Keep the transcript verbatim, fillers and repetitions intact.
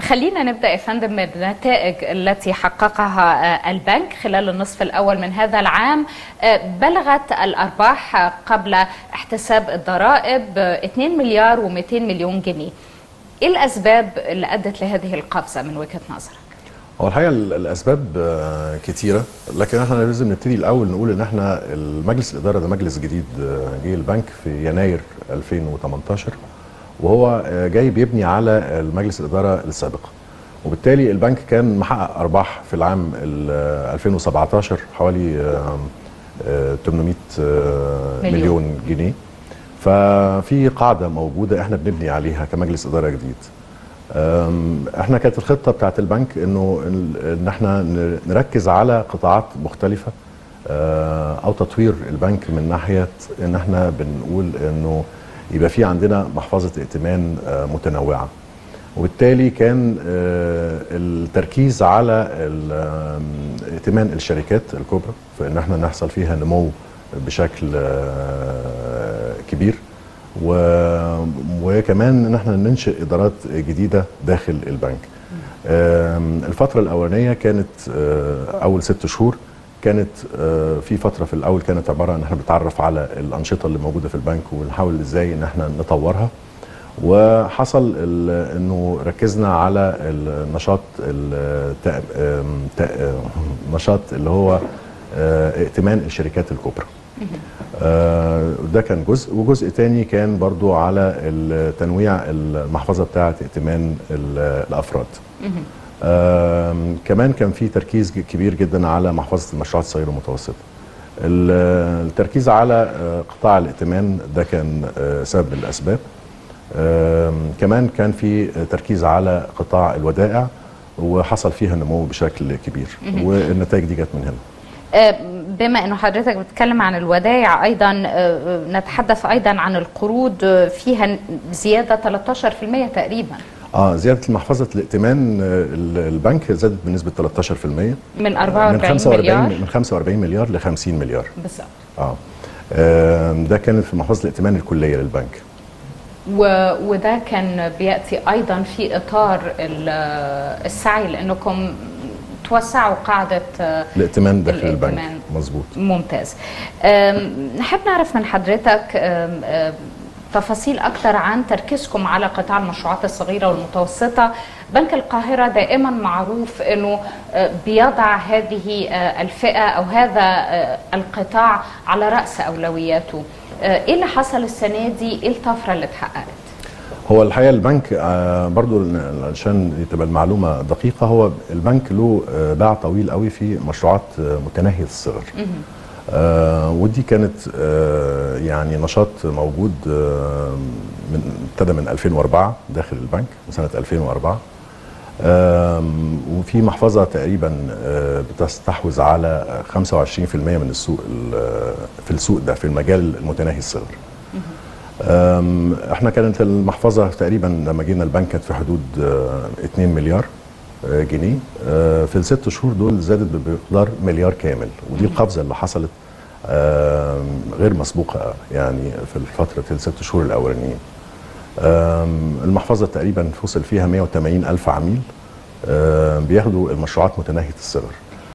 خلينا نبدأ يا فندم من النتائج التي حققها البنك خلال النصف الأول من هذا العام. بلغت الأرباح قبل احتساب الضرائب مليارين ومئتين مليون جنيه. إيه الأسباب اللي أدت لهذه القفزة من وجهة نظرك؟ هو الحقيقة الأسباب كتيرة، لكن احنا لازم نبتدي الأول نقول إن احنا المجلس الإدارة ده مجلس جديد جه البنك في يناير ألفين وثمانية عشر، وهو جاي بيبني على المجلس الإدارة السابق، وبالتالي البنك كان محقق أرباح في العام ألفين وسبعة عشر حوالي ثمانمئة مليون جنيه. ففي قاعدة موجودة احنا بنبني عليها كمجلس إدارة جديد. احنا كانت الخطة بتاعت البنك انه ان احنا نركز على قطاعات مختلفة او تطوير البنك من ناحية ان احنا بنقول انه يبقى في عندنا محفظة ائتمان متنوعة، وبالتالي كان التركيز على ائتمان الشركات الكبرى فان احنا نحصل فيها نمو بشكل كبير، وكمان ان احنا ننشئ ادارات جديده داخل البنك. الفتره الاولانيه كانت اول ست شهور، كانت في فتره في الاول كانت عباره ان احنا بنتعرف على الانشطه اللي موجوده في البنك ونحاول ازاي ان احنا نطورها، وحصل انه ركزنا على النشاط النشاط اللي هو ائتمان الشركات الكبرى. ده كان جزء، وجزء تاني كان برضو على تنويع المحفظة بتاعة ائتمان الأفراد. كمان كان في تركيز كبير جدا على محفظة المشروعات الصغيرة المتوسطة. التركيز على قطاع الائتمان ده كان سبب من الأسباب. كمان كان في تركيز على قطاع الودائع، وحصل فيها نمو بشكل كبير، والنتائج دي جت من هنا. بما أن حضرتك بتتكلم عن الودائع، أيضا نتحدث أيضا عن القروض، فيها زيادة ثلاثة عشر بالمئة تقريبا. آه زيادة المحفظة الائتمان البنك زادت بنسبة ثلاثة عشر بالمئة من أربعة وأربعين مليار من خمسة وأربعين مليار ل خمسين مليار بالظبط. آه. آه ده كانت في محفظة الائتمان الكلية للبنك، وده كان بيأتي أيضا في إطار السعي لأنكم توسعوا قاعدة الائتمان داخل البنك. مظبوط، ممتاز. نحب نعرف من حضرتك تفاصيل أكثر عن تركيزكم على قطاع المشروعات الصغيرة والمتوسطة. بنك القاهرة دائما معروف أنه بيضع هذه الفئة أو هذا القطاع على رأس أولوياته. إيه اللي حصل السنة دي؟ إيه الطفرة اللي اتحققت؟ هو الحقيقه البنك برضو عشان تبقى المعلومه دقيقه، هو البنك له باع طويل قوي في مشروعات متناهيه الصغر. آه ودي كانت آه يعني نشاط موجود آه من ابتدى من ألفين وأربعة داخل البنك، من سنه ألفين وأربعة. آه وفي محفظه تقريبا آه بتستحوذ على خمسة وعشرين بالمئة من السوق في السوق ده في المجال المتناهي الصغر. احنا كانت المحفظه تقريبا لما جينا البنك كانت في حدود اتنين مليار جنيه، في الست شهور دول زادت بمقدار مليار كامل، ودي القفزه اللي حصلت غير مسبوقه يعني في فتره الست شهور الاولانيين. المحفظه تقريبا وصل فيها مئة وثمانين ألف عميل بياخدوا المشروعات متناهيه الصغر.